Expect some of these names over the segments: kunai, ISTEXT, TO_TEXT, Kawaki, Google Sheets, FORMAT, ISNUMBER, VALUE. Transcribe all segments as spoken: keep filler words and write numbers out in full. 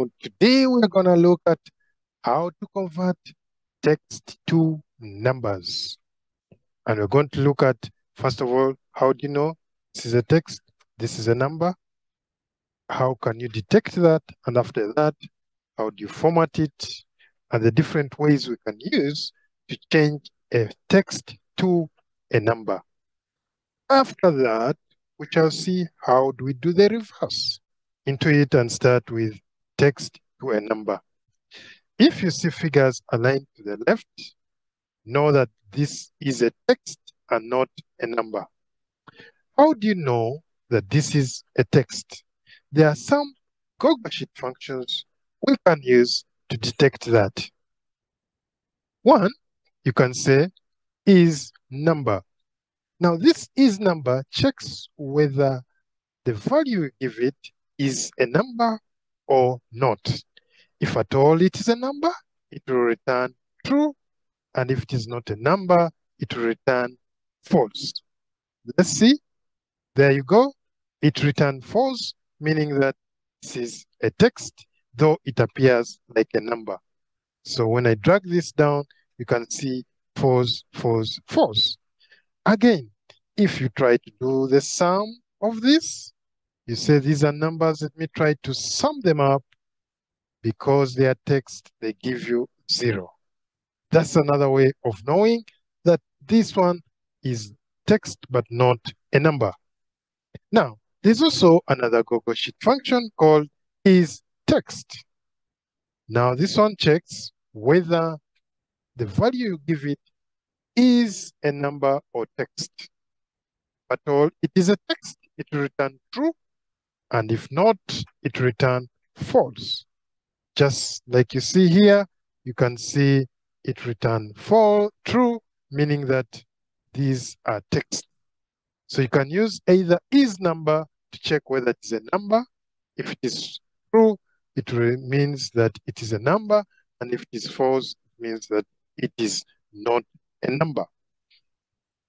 Well, today we're going to look at how to convert text to numbers. And we're going to look at, first of all, how do you know this is a text, this is a number? How can you detect that? And after that, how do you format it? And the different ways we can use to change a text to a number. After that, we shall see how do we do the reverse into it and start with text to a number. If you see figures aligned to the left, know that this is a text and not a number. How do you know that this is a text? There are some Google Sheet functions we can use to detect that. One, you can say is number. Now this is number checks whether the value you give it is a number or not. If at all it is a number, it will return true, and if it is not a number, it will return false. Let's see, there you go. It returned false, meaning that this is a text, though it appears like a number. So when I drag this down, you can see false, false, false. Again, if you try to do the sum of this, you say these are numbers, let me try to sum them up. Because they are text, they give you zero. That's another way of knowing that this one is text but not a number. Now, there's also another Google Sheet function called ISTEXT. Now, this one checks whether the value you give it is a number or text. If at all it is a text, it will return true, and if not, it will return false. Just like you see here, you can see it return false, true, meaning that these are text. So you can use either is number to check whether it's a number. If it is true, it means that it is a number, and if it is false, it means that it is not a number.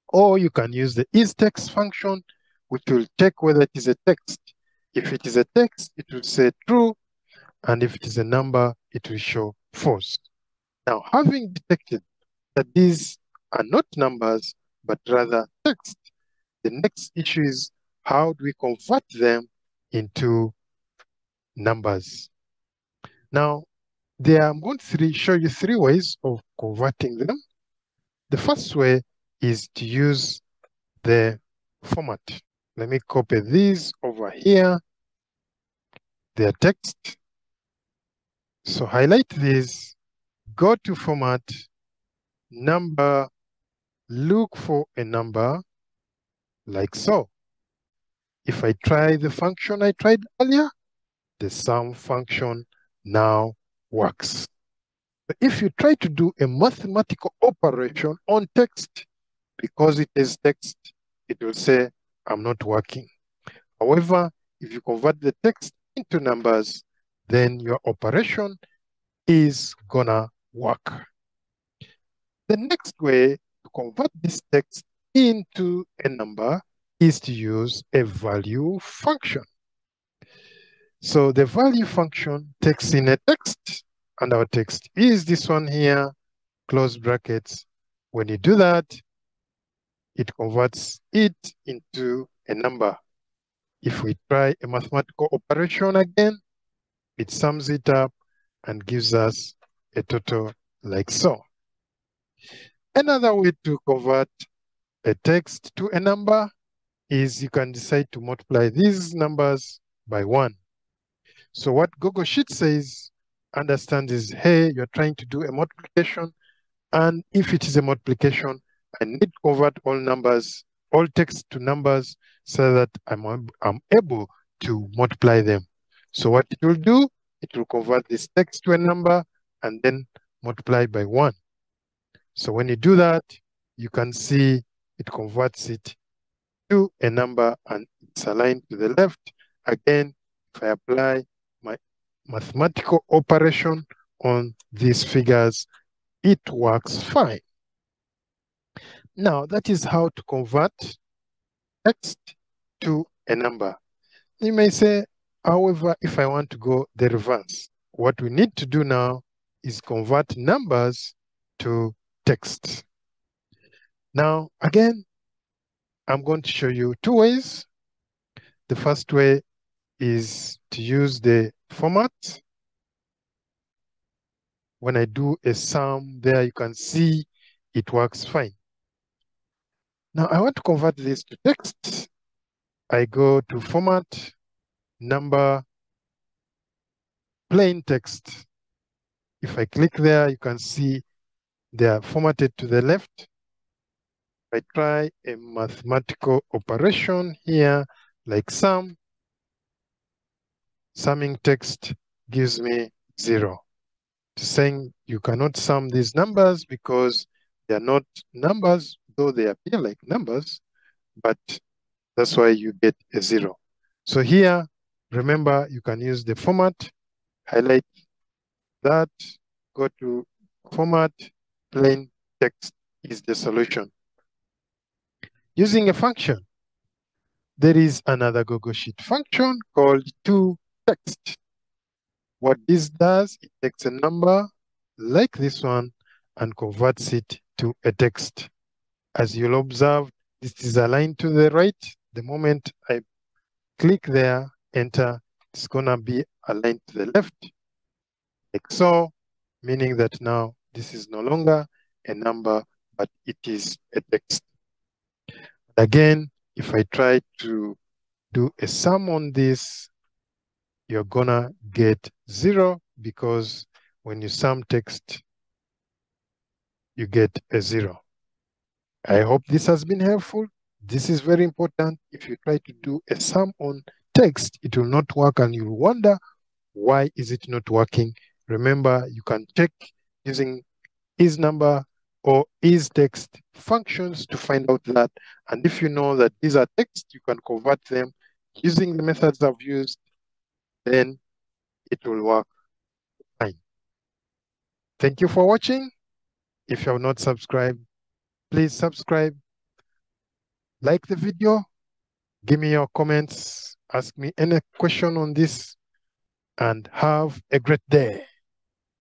Or you can use the ISTEXT function, which will check whether it is a text. If it is a text, it will say true, and if it is a number, it will show false. Now, having detected that these are not numbers, but rather text, the next issue is how do we convert them into numbers? Now, there I'm going to show you three ways of converting them. The first way is to use the format. Let me copy these over here. They are text. So highlight this, go to format, number, look for a number, like so. If I try the function I tried earlier, the sum function now works. But if you try to do a mathematical operation on text, because it is text, it will say, I'm not working. However, if you convert the text into numbers, then your operation is gonna work. The next way to convert this text into a number is to use a value function. So the value function takes in a text, and our text is this one here, close brackets. When you do that, it converts it into a number. If we try a mathematical operation again, it sums it up and gives us a total like so. Another way to convert a text to a number is you can decide to multiply these numbers by one. So what Google Sheet says, understands is, hey, you're trying to do a multiplication, and if it is a multiplication, I need to convert all numbers, all text to numbers so that I'm, I'm able to multiply them. So what it will do, it will convert this text to a number and then multiply by one. So when you do that, you can see it converts it to a number and it's aligned to the left. Again, if I apply my mathematical operation on these figures, it works fine. Now, that is how to convert text to a number. You may say, however, if I want to go the reverse, What we need to do now is convert numbers to text. Now, again, I'm going to show you two ways. The first way is to use the format. When I do a sum there, you can see it works fine. Now I want to convert this to text. I go to format, number, plain text. If I click there, you can see they are formatted to the left. I try a mathematical operation here, like sum. Summing text gives me zero. Saying you cannot sum these numbers because they are not numbers, though they appear like numbers, but that's why you get a zero. So here, remember, you can use the format, highlight that, go to format, plain text is the solution. Using a function, there is another Google Sheet function called to text. What this does, it takes a number like this one and converts it to a text. As you'll observe, this is aligned to the right. The moment I click there, enter, it's gonna be aligned to the left, like so, meaning that now this is no longer a number, but it is a text. Again, if I try to do a sum on this, you're gonna get zero because when you sum text, you get a zero. I hope this has been helpful. This is very important. If you try to do a sum on text, it will not work and you'll wonder, why is it not working? Remember, you can check using ISNUMBER or ISTEXT functions to find out that. And if you know that these are text, you can convert them using the methods I've used, then it will work fine. Thank you for watching. If you have not subscribed, please subscribe, like the video, give me your comments, ask me any question on this, and have a great day.